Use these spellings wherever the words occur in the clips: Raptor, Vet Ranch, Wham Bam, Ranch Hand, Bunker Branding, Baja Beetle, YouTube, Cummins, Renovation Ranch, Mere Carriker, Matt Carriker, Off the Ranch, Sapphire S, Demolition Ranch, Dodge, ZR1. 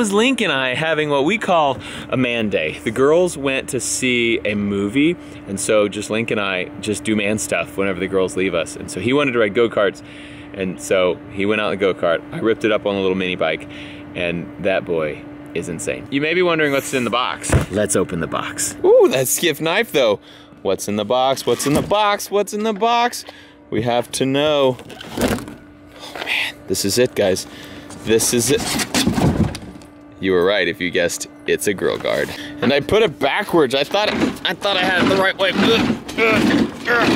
was Link and I having what we call a man day. The girls went to see a movie, and so just Link and I just do man stuff whenever the girls leave us. And so he wanted to ride go-karts, and so he went out in the go-kart. I ripped it up on a little mini bike, and that boy is insane. You may be wondering what's in the box. Let's open the box. Ooh, that skiff knife though. What's in the box? What's in the box? What's in the box? We have to know. Oh man, this is it, guys. This is it. You were right if you guessed it's a grill guard. And I put it backwards. I thought I had it the right way.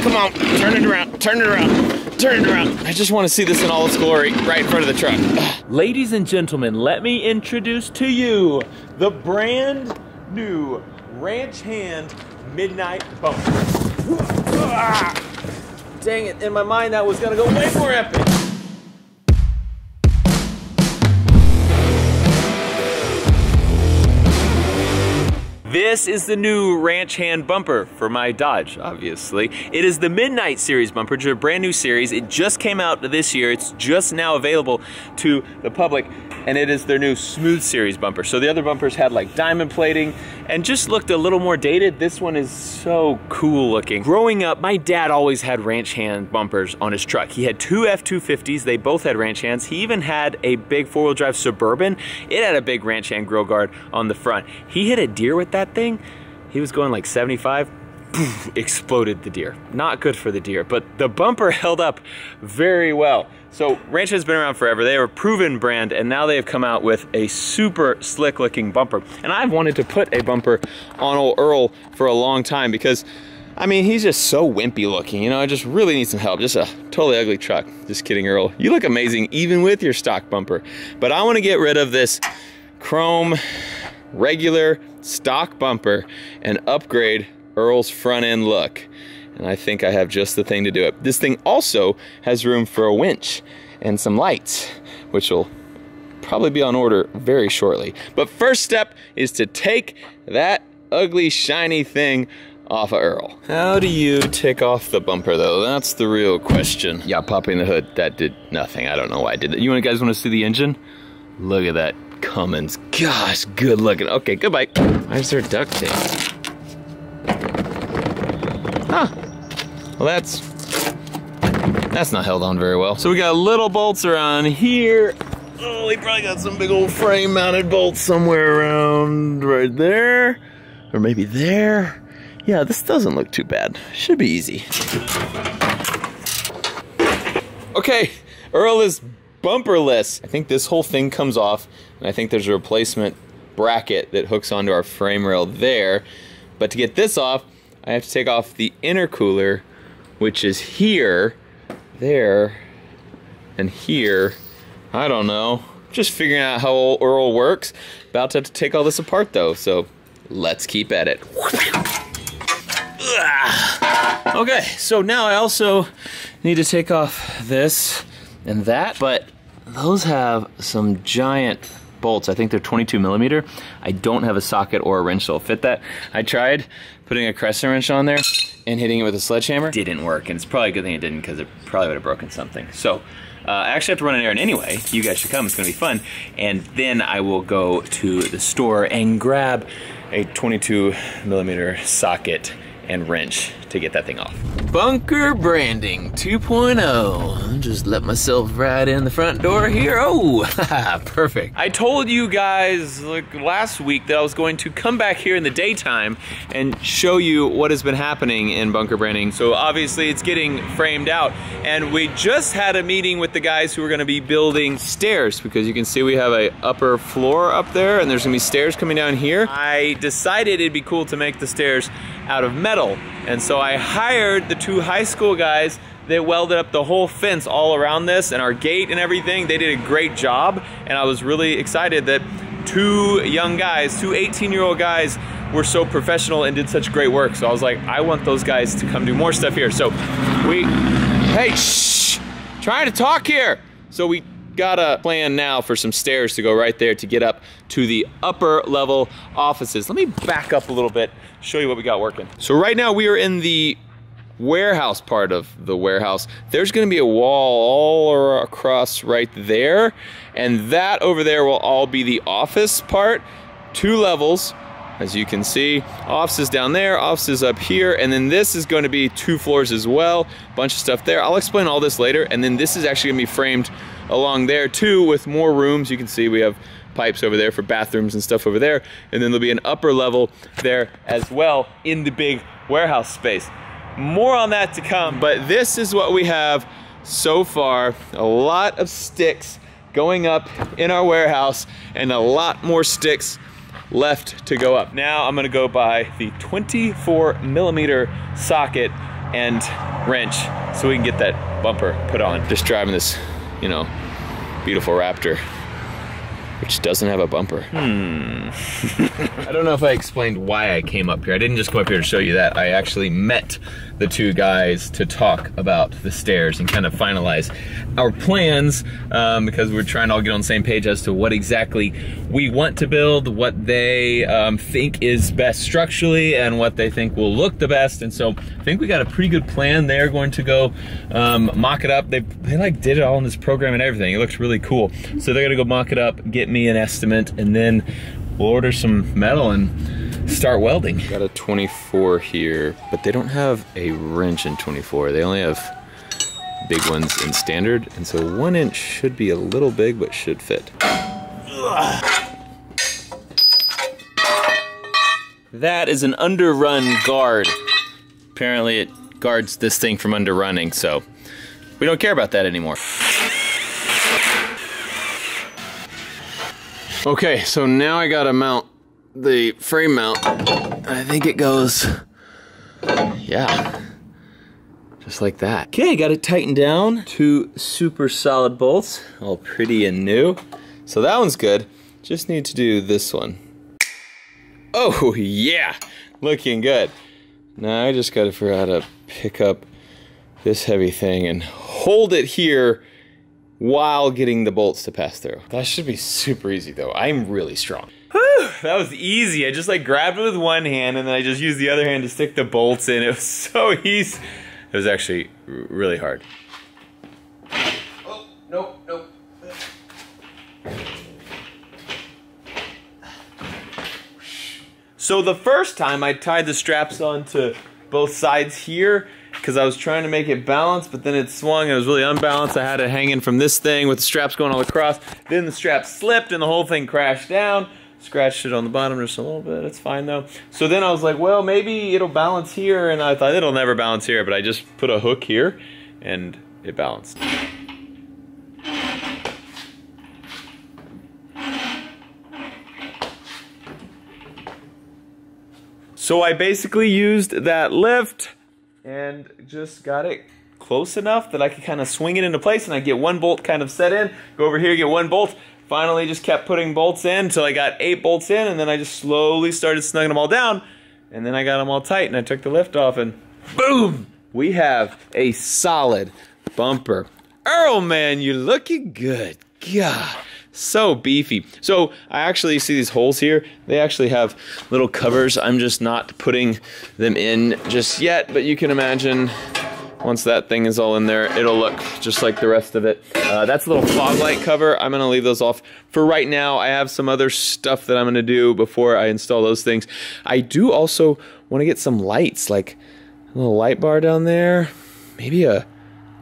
Come on, turn it around, turn it around. Turn it around. I just want to see this in all its glory right in front of the truck. Ladies and gentlemen, let me introduce to you the brand new Ranch Hand Midnight Bumper. Dang it, in my mind that was gonna go way more epic. This is the new Ranch Hand bumper for my Dodge, obviously. It is the Midnight Series bumper, which is a brand new series. It just came out this year. It's just now available to the public, and it is their new Smooth Series bumper. So the other bumpers had like diamond plating and just looked a little more dated. This one is so cool looking. Growing up, my dad always had Ranch Hand bumpers on his truck. He had two F-250s. They both had Ranch Hands. He even had a big four-wheel drive Suburban. It had a big Ranch Hand grill guard on the front. He hit a deer with that thing, he was going like 75, poof, exploded the deer. Not good for the deer, but the bumper held up very well. So Ranch has been around forever. They are a proven brand, and now they have come out with a super slick looking bumper. And I've wanted to put a bumper on old Earl for a long time because, I mean, he's just so wimpy looking, you know, I just really need some help. Just a totally ugly truck. Just kidding, Earl. You look amazing even with your stock bumper. But I want to get rid of this chrome regular stock bumper and upgrade Earl's front end look. And I think I have just the thing to do it. This thing also has room for a winch and some lights, which will probably be on order very shortly. But first step is to take that ugly shiny thing off of Earl. How do you take off the bumper though? That's the real question. Yeah, popping the hood, that did nothing. I don't know why I did that. You guys want to see the engine? Look at that. Cummins, gosh, good looking. Okay, goodbye. Why is there duct tape? Huh, well that's not held on very well. So we got little bolts around here. Oh, he probably got some big old frame mounted bolts somewhere around right there, or maybe there. Yeah, this doesn't look too bad. Should be easy. Okay, Earl is bumperless. I think this whole thing comes off, and I think there's a replacement bracket that hooks onto our frame rail there. But to get this off, I have to take off the intercooler, which is here, there, and here. I don't know. Just figuring out how old Earl works. About to have to take all this apart though, so let's keep at it. Okay, so now I also need to take off this and that, but those have some giant bolts. I think they're 22 millimeter. I don't have a socket or a wrench that'll fit that. I tried putting a crescent wrench on there and hitting it with a sledgehammer. Didn't work, and it's probably a good thing it didn't because it probably would have broken something. So I actually have to run an errand anyway. You guys should come, it's gonna be fun. And then I will go to the store and grab a 22 millimeter socket and wrench to get that thing off. Bunker Branding 2.0. Just let myself right in the front door here. Oh, perfect. I told you guys like last week that I was going to come back here in the daytime and show you what has been happening in Bunker Branding. So obviously it's getting framed out. And we just had a meeting with the guys who are gonna be building stairs, because you can see we have a upper floor up there and there's gonna be stairs coming down here. I decided it'd be cool to make the stairs out of metal. And so I hired the two high school guys. They welded up the whole fence all around this and our gate and everything. They did a great job, and I was really excited that two young guys, two 18-year-old guys, were so professional and did such great work. So I was like, I want those guys to come do more stuff here. So we, hey, shh, trying to talk here. So we got a plan now for some stairs to go right there to get up to the upper level offices. Let me back up a little bit, show you what we got working. So right now we are in the warehouse part of the warehouse, there's going to be a wall all across right there, and that over there will all be the office part. 2 levels, as you can see. Offices down there, offices up here, and then this is going to be 2 floors as well. Bunch of stuff there. I'll explain all this later, and then this is actually going to be framed along there too with more rooms. You can see we have pipes over there for bathrooms and stuff over there, and then there'll be an upper level there as well in the big warehouse space. More on that to come, but this is what we have so far. A lot of sticks going up in our warehouse and a lot more sticks left to go up. Now I'm gonna go buy the 24mm socket and wrench so we can get that bumper put on. Just driving this, you know, beautiful Raptor, which doesn't have a bumper. I don't know if I explained why I came up here. I didn't just come up here to show you that. I actually met the 2 guys to talk about the stairs and kind of finalize our plans, because we're trying to all get on the same page as to what exactly we want to build, what they think is best structurally, and what they think will look the best. And so I think we got a pretty good plan. They're going to go mock it up. They like did it all in this program and everything. It looks really cool. So they're gonna go mock it up, get me an estimate, and then we'll order some metal and start welding. Got a 24 here, but they don't have a wrench in 24. They only have big ones in standard, and so 1 inch should be a little big, but should fit. That is an underrun guard. Apparently it guards this thing from underrunning, so we don't care about that anymore. Okay, so now I gotta mount the frame mount. I think it goes, yeah, just like that. Okay, got it tightened down. 2 super solid bolts, all pretty and new. So that one's good. Just need to do this one. Oh yeah, looking good. Now I just gotta figure out how to pick up this heavy thing and hold it here while getting the bolts to pass through. That should be super easy though. I'm really strong. Whew, that was easy. I just like grabbed it with 1 hand and then I just used the other hand to stick the bolts in. It was so easy. It was actually really hard. Oh, nope, nope. So the first time I tied the straps onto both sides here, because I was trying to make it balanced, but then it swung and it was really unbalanced. I had it hanging from this thing with the straps going all across. Then the straps slipped and the whole thing crashed down. Scratched it on the bottom just a little bit. It's fine though. So then I was like, well, maybe it'll balance here, and I thought it'll never balance here, but I just put a hook here and it balanced. So I basically used that lift and just got it close enough that I could kind of swing it into place, and I get 1 bolt kind of set in, go over here, get 1 bolt, finally just kept putting bolts in until I got 8 bolts in, and then I just slowly started snugging them all down, and then I got them all tight, and I took the lift off, and boom! We have a solid bumper. Earl, man, you're looking good. God, so beefy. So I actually see these holes here. They actually have little covers. I'm just not putting them in just yet, but you can imagine once that thing is all in there, it'll look just like the rest of it. That's a little fog light cover. I'm gonna leave those off for right now. I have some other stuff that I'm gonna do before I install those things. I do also wanna get some lights, like a little light bar down there, maybe a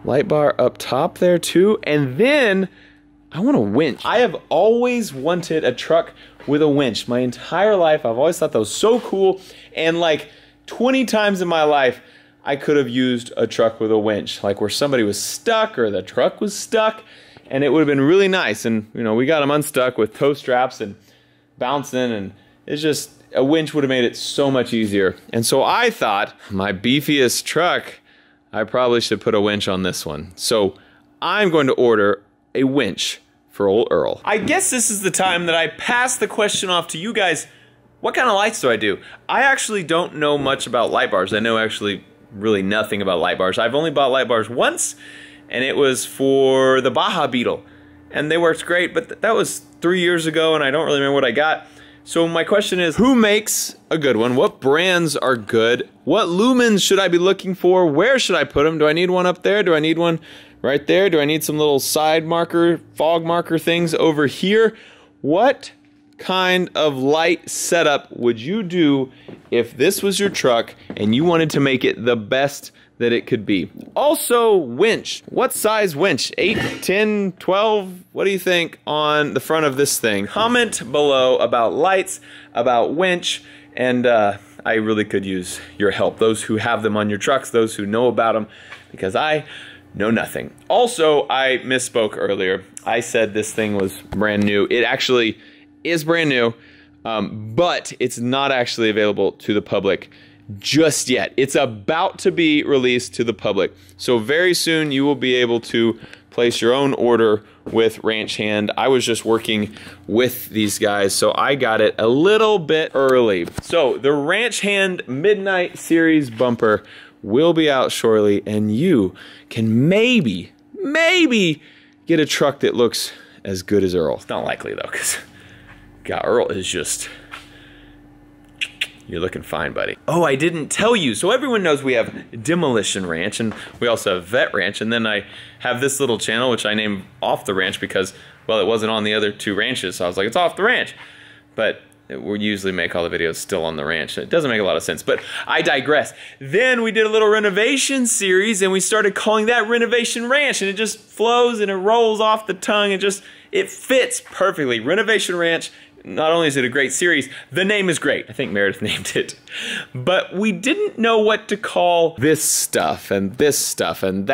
light bar up top there too, and then I want a winch. I have always wanted a truck with a winch. My entire life, I've always thought that was so cool. And like 20 times in my life, I could have used a truck with a winch, like where somebody was stuck or the truck was stuck, and it would have been really nice. And you know, we got them unstuck with tow straps and bouncing, and it's just, a winch would have made it so much easier. And so I thought, my beefiest truck, I probably should put a winch on this one. So I'm going to order a winch for old Earl. I guess this is the time that I pass the question off to you guys. What kind of lights do I do? I actually don't know much about light bars. I know actually really nothing about light bars. I've only bought light bars once, and it was for the Baja Beetle. And they worked great, but that was 3 years ago, and I don't really remember what I got. So my question is, who makes a good one? What brands are good? What lumens should I be looking for? Where should I put them? Do I need one up there? Do I need one right there? Do I need some little side marker, fog marker things over here? What kind of light setup would you do if this was your truck and you wanted to make it the best that it could be? Also, winch. What size winch? 8, 10, 12? What do you think on the front of this thing? Comment below about lights, about winch, and I really could use your help. Those who have them on your trucks, those who know about them, because I know nothing. Also, I misspoke earlier. I said this thing was brand new. It actually is brand new, but it's not actually available to the public just yet. It's about to be released to the public. So very soon you will be able to place your own order with Ranch Hand. I was just working with these guys, so I got it a little bit early. So the Ranch Hand Midnight Series bumper will be out shortly, and you can maybe get a truck that looks as good as Earl. It's not likely though, because God, Earl is just, you're looking fine, buddy. Oh, I didn't tell you. So everyone knows we have Demolition Ranch, and we also have Vet Ranch, and then I have this little channel, which I named Off the Ranch because, well, it wasn't on the other two ranches, so I was like, it's Off the Ranch. But we usually make all the videos still on the ranch. It doesn't make a lot of sense, but I digress. Then we did a little renovation series, and we started calling that Renovation Ranch, and it just flows and it rolls off the tongue. It fits perfectly. Renovation Ranch. Not only is it a great series, the name is great. I think Meredith named it. But we didn't know what to call this stuff and that stuff and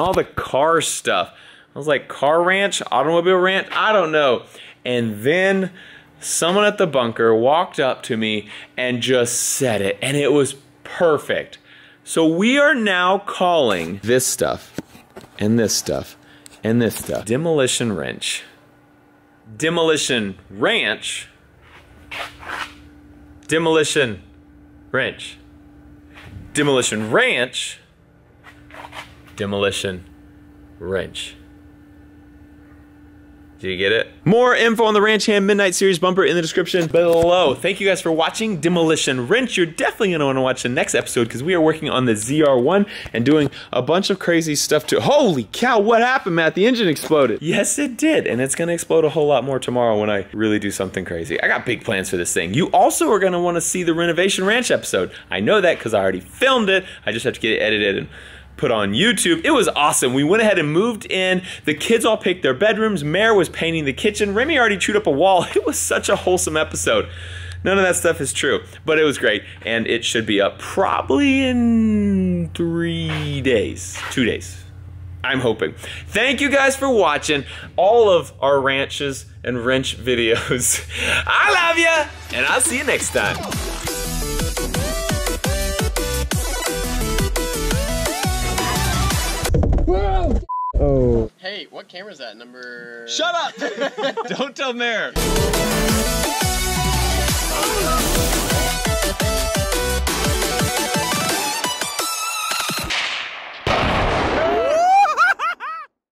all the car stuff. I was like, car ranch, automobile ranch, I don't know. And then someone at the bunker walked up to me and just said it, and it was perfect. So we are now calling this stuff and this stuff and this stuff Demolition Ranch. Demolition Ranch. Demolition Ranch. Demolition Ranch. Demolition Ranch. Do you get it? More info on the Ranch Hand Midnight Series bumper in the description below. Thank you guys for watching Demolition Ranch. You're definitely going to want to watch the next episode because we are working on the ZR1 and doing a bunch of crazy stuff too. Holy cow, what happened, Matt? The engine exploded. Yes, it did. And it's going to explode a whole lot more tomorrow when I really do something crazy. I got big plans for this thing. You also are going to want to see the Renovation Ranch episode. I know that because I already filmed it. I just have to get it edited and put on YouTube. It was awesome. We went ahead and moved in. The kids all picked their bedrooms. Mare was painting the kitchen. Remy already chewed up a wall. It was such a wholesome episode. None of that stuff is true, but it was great, and it should be up probably in 3 days, 2 days. I'm hoping. Thank you guys for watching all of our ranches and wrench videos. I love you, and I'll see you next time. Oh. Hey, what camera's that? Number... Shut up! Don't tell Mare!